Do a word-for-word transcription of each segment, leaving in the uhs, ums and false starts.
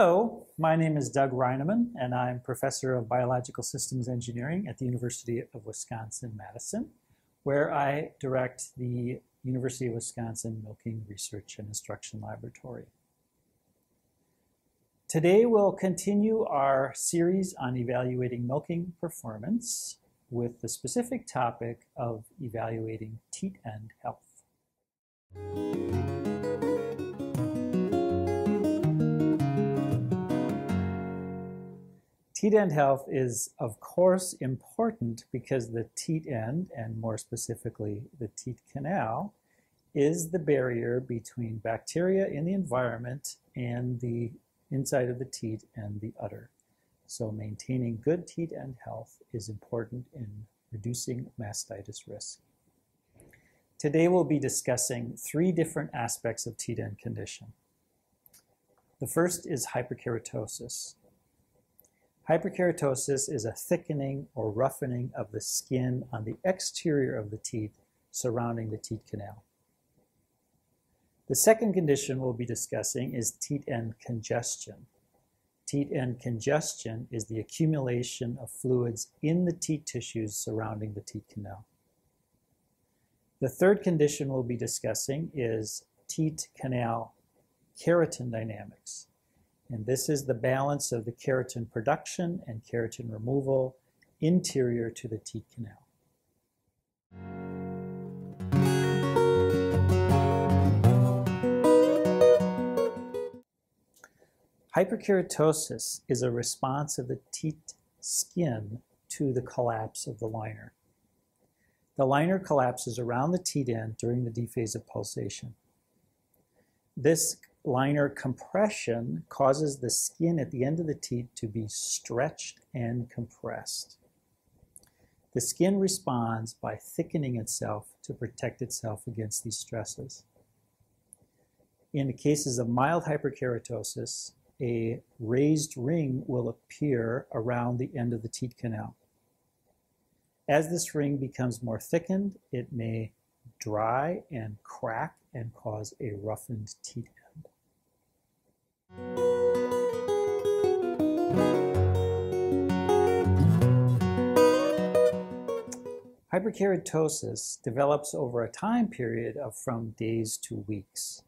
Hello, my name is Doug Reinemann, and I'm Professor of Biological Systems Engineering at the University of Wisconsin-Madison, where I direct the University of Wisconsin Milking Research and Instruction Laboratory. Today we'll continue our series on evaluating milking performance with the specific topic of evaluating teat end health. Teat end health is, of course, important because the teat end, and more specifically the teat canal, is the barrier between bacteria in the environment and the inside of the teat and the udder. So maintaining good teat end health is important in reducing mastitis risk. Today we'll be discussing three different aspects of teat end condition. The first is hyperkeratosis. Hyperkeratosis is a thickening or roughening of the skin on the exterior of the teat surrounding the teat canal. The second condition we'll be discussing is teat end congestion. Teat end congestion is the accumulation of fluids in the teat tissues surrounding the teat canal. The third condition we'll be discussing is teat canal keratin dynamics. And this is the balance of the keratin production and keratin removal interior to the teat canal. Hyperkeratosis is a response of the teat skin to the collapse of the liner. The liner collapses around the teat end during the dephase of pulsation. This liner compression causes the skin at the end of the teat to be stretched and compressed. The skin responds by thickening itself to protect itself against these stresses. In the cases of mild hyperkeratosis, a raised ring will appear around the end of the teat canal. As this ring becomes more thickened, it may dry and crack and cause a roughened teat end. Hyperkeratosis develops over a time period of from days to weeks.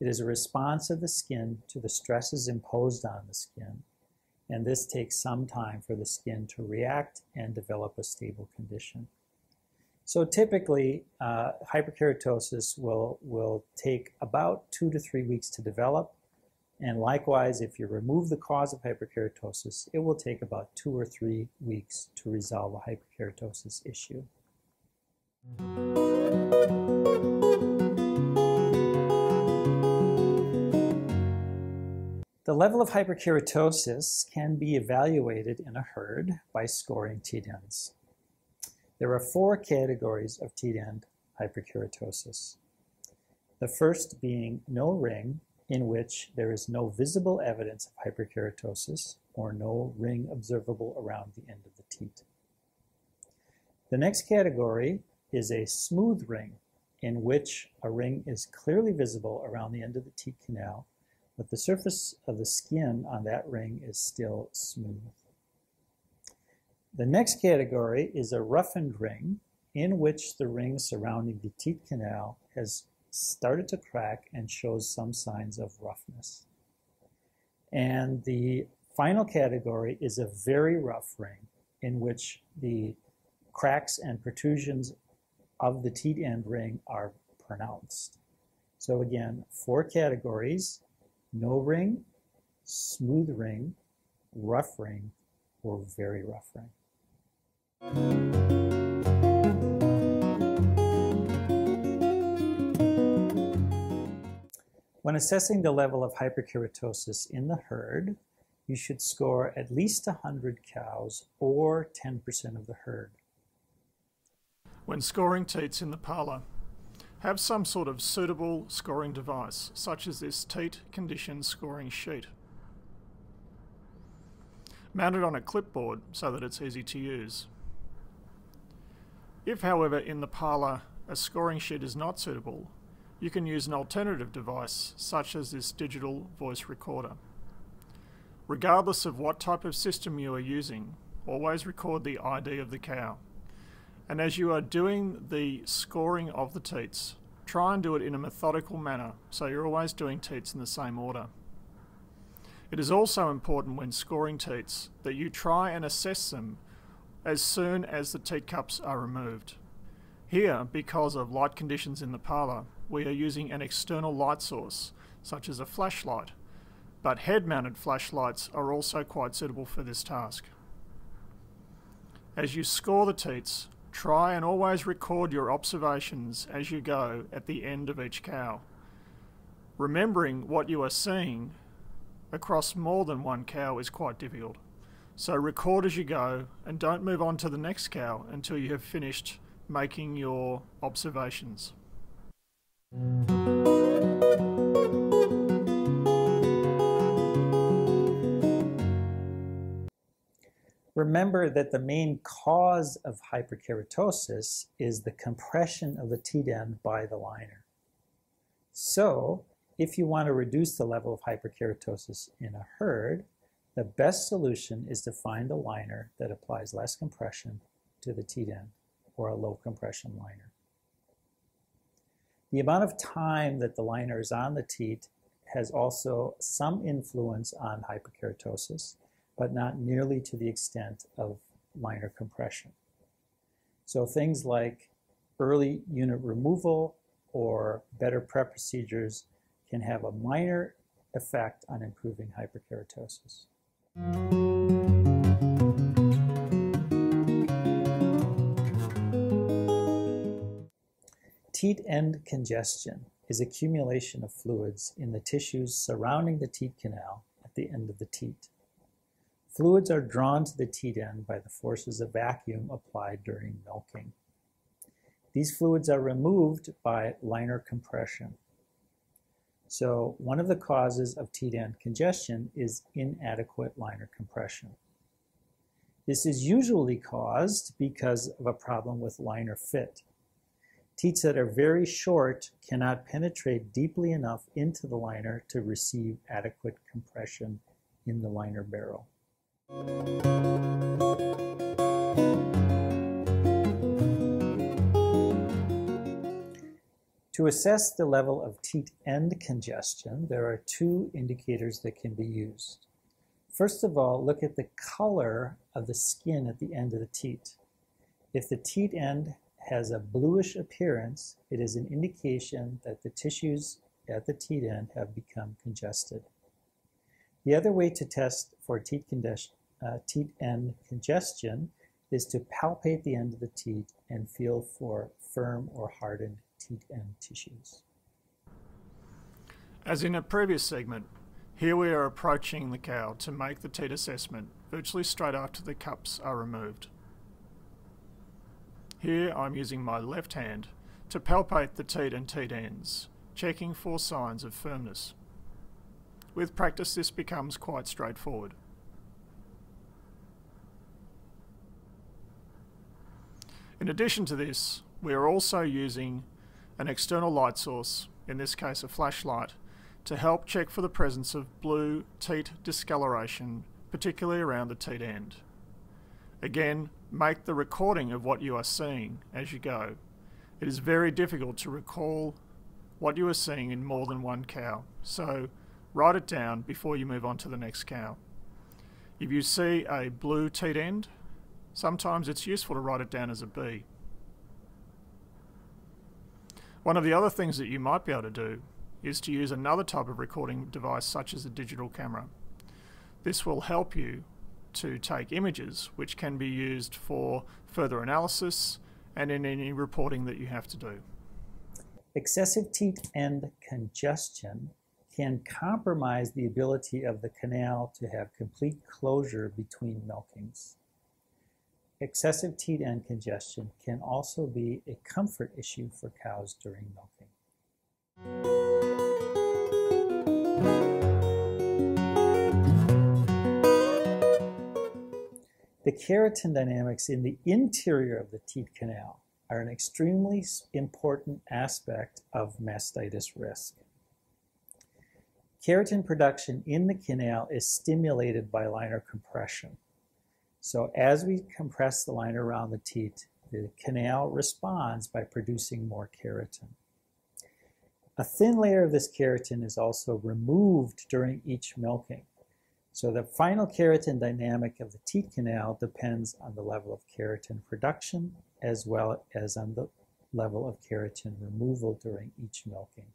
It is a response of the skin to the stresses imposed on the skin, and this takes some time for the skin to react and develop a stable condition. So typically, uh, hyperkeratosis will, will take about two to three weeks to develop, and likewise, if you remove the cause of hyperkeratosis, it will take about two or three weeks to resolve a hyperkeratosis issue. The level of hyperkeratosis can be evaluated in a herd by scoring teat ends. There are four categories of teat end hyperkeratosis. The first being no ring, in which there is no visible evidence of hyperkeratosis or no ring observable around the end of the teat. The next category is a smooth ring, in which a ring is clearly visible around the end of the teat canal, but the surface of the skin on that ring is still smooth. The next category is a roughened ring, in which the ring surrounding the teat canal has started to crack and shows some signs of roughness. And the final category is a very rough ring, in which the cracks and protrusions of the teat end ring are pronounced. So again, four categories: no ring, smooth ring, rough ring, or very rough ring. When assessing the level of hyperkeratosis in the herd, you should score at least one hundred cows or ten percent of the herd. When scoring teats in the parlor, have some sort of suitable scoring device, such as this teat condition scoring sheet, mounted on a clipboard so that it's easy to use. If, however, in the parlor a scoring sheet is not suitable, you can use an alternative device, such as this digital voice recorder. Regardless of what type of system you are using, always record the I D of the cow. And as you are doing the scoring of the teats, try and do it in a methodical manner, so you're always doing teats in the same order. It is also important when scoring teats that you try and assess them as soon as the teat cups are removed. Here, because of light conditions in the parlour, we are using an external light source, such as a flashlight, but head-mounted flashlights are also quite suitable for this task. As you score the teats, try and always record your observations as you go at the end of each cow, remembering what you are seeing across more than one cow is quite difficult. So record as you go and don't move on to the next cow until you have finished making your observations. Remember that the main cause of hyperkeratosis is the compression of the teat end by the liner. So, if you want to reduce the level of hyperkeratosis in a herd, the best solution is to find a liner that applies less compression to the teat end, or a low compression liner. The amount of time that the liner is on the teat has also some influence on hyperkeratosis, but not nearly to the extent of liner compression. So things like early unit removal or better prep procedures can have a minor effect on improving hyperkeratosis. Teat end congestion is accumulation of fluids in the tissues surrounding the teat canal at the end of the teat. Fluids are drawn to the teat end by the forces of vacuum applied during milking. These fluids are removed by liner compression. So one of the causes of teat end congestion is inadequate liner compression. This is usually caused because of a problem with liner fit. Teats that are very short cannot penetrate deeply enough into the liner to receive adequate compression in the liner barrel. To assess the level of teat end congestion, there are two indicators that can be used. First of all, look at the color of the skin at the end of the teat. If the teat end has a bluish appearance, it is an indication that the tissues at the teat end have become congested. The other way to test for teat, uh, teat end congestion is to palpate the end of the teat and feel for firm or hardened teat end tissues. As in a previous segment, here we are approaching the cow to make the teat assessment virtually straight after the cups are removed. Here I'm using my left hand to palpate the teat and teat ends, checking for signs of firmness. With practice, this becomes quite straightforward. In addition to this, we are also using an external light source, in this case a flashlight, to help check for the presence of blue teat discoloration, particularly around the teat end. Again, make the recording of what you are seeing as you go. It is very difficult to recall what you are seeing in more than one cow, so write it down before you move on to the next cow. If you see a blue teat end, sometimes it's useful to write it down as a B. One of the other things that you might be able to do is to use another type of recording device such as a digital camera. This will help you to take images which can be used for further analysis and in any reporting that you have to do. Excessive teat end congestion can compromise the ability of the canal to have complete closure between milkings. Excessive teat end congestion can also be a comfort issue for cows during milking. The keratin dynamics in the interior of the teat canal are an extremely important aspect of mastitis risk. Keratin production in the canal is stimulated by liner compression. So as we compress the liner around the teat, the canal responds by producing more keratin. A thin layer of this keratin is also removed during each milking. So the final keratin dynamic of the teat canal depends on the level of keratin production as well as on the level of keratin removal during each milking.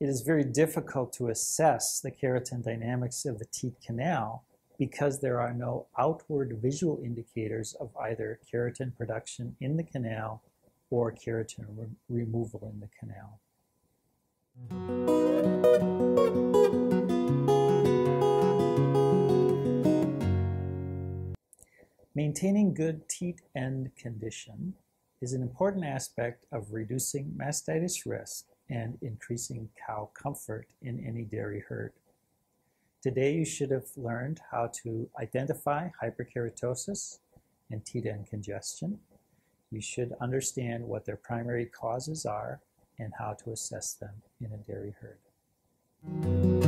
It is very difficult to assess the keratin dynamics of the teat canal because there are no outward visual indicators of either keratin production in the canal or keratin re removal in the canal. Maintaining good teat end condition is an important aspect of reducing mastitis risk and increasing cow comfort in any dairy herd. Today you should have learned how to identify hyperkeratosis and teat end congestion. You should understand what their primary causes are and how to assess them in a dairy herd.